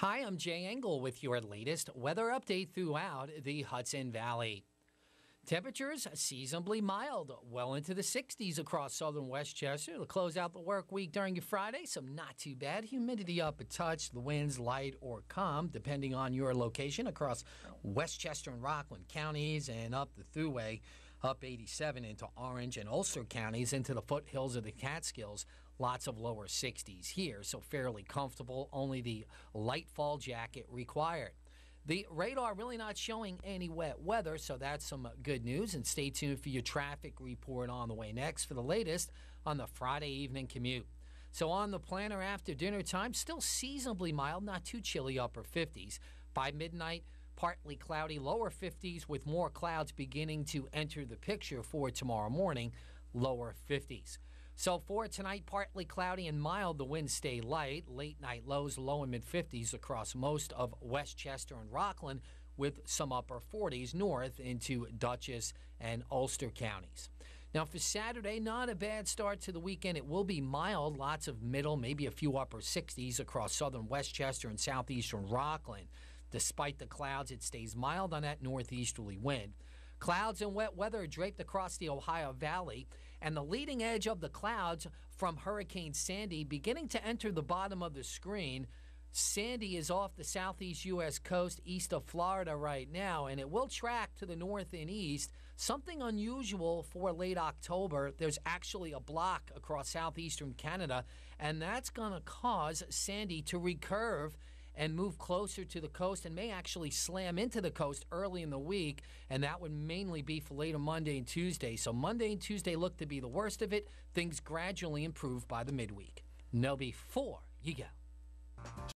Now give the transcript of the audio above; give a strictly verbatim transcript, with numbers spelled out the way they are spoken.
Hi, I'm Jay Engel with your latest weather update throughout the Hudson Valley. Temperatures seasonably mild, well into the sixties across southern Westchester. To close out the work week during your Friday, some not too bad. Humidity up a touch, the winds light or calm, depending on your location across Westchester and Rockland counties and up the Thruway, up eighty-seven into Orange and Ulster counties, into the foothills of the Catskills. Lots of lower sixties here, so fairly comfortable, only the light fall jacket required. The radar really not showing any wet weather, so that's some good news. And stay tuned for your traffic report on the way next for the latest on the Friday evening commute. So on the planner after dinner time, still seasonably mild, not too chilly, upper fifties. By midnight, partly cloudy, lower fifties, with more clouds beginning to enter the picture for tomorrow morning, lower fifties. So for tonight, partly cloudy and mild, the winds stay light. Late night lows, low and mid-fifties across most of Westchester and Rockland, with some upper forties north into Dutchess and Ulster counties. Now for Saturday, not a bad start to the weekend. It will be mild, lots of middle, maybe a few upper sixties across southern Westchester and southeastern Rockland. Despite the clouds, it stays mild on that northeasterly wind. Clouds and wet weather draped across the Ohio Valley, and the leading edge of the clouds from Hurricane Sandy beginning to enter the bottom of the screen. Sandy is off the southeast U S coast east of Florida right now, and it will track to the north and east. Something unusual for late October. There's actually a block across southeastern Canada, and that's going to cause Sandy to recurve and move closer to the coast, and may actually slam into the coast early in the week, and that would mainly be for later Monday and Tuesday. So Monday and Tuesday look to be the worst of it. Things gradually improve by the midweek. Now before you go.